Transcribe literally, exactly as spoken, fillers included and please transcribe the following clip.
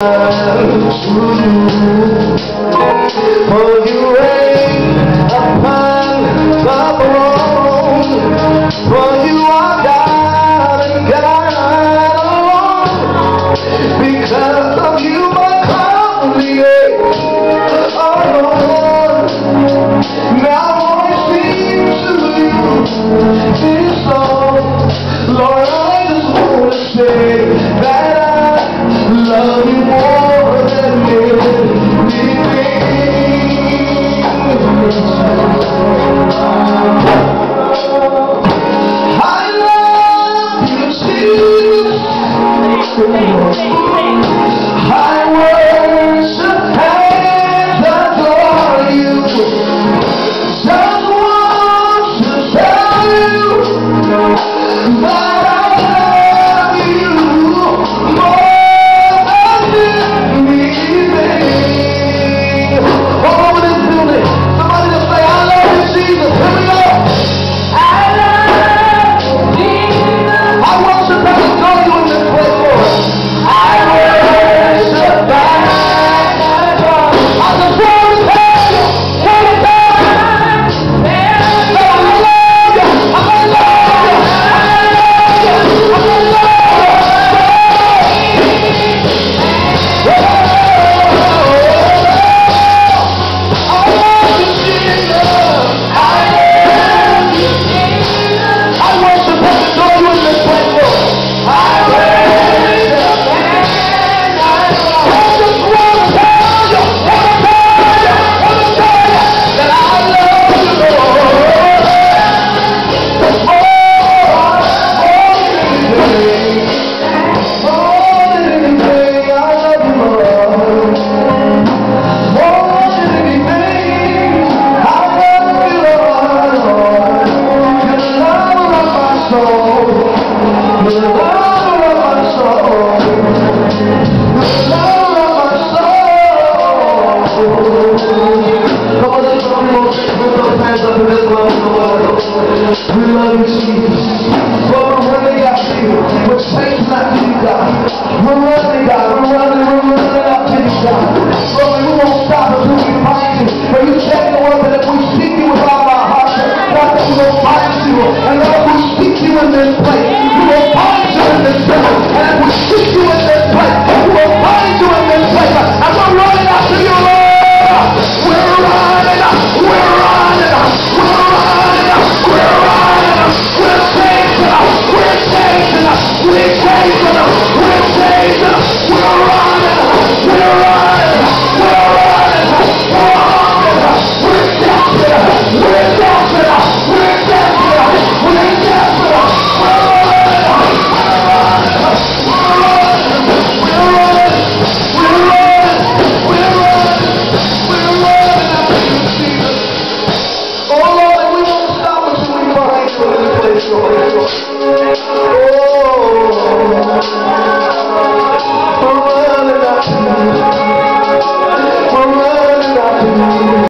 For you reign upon the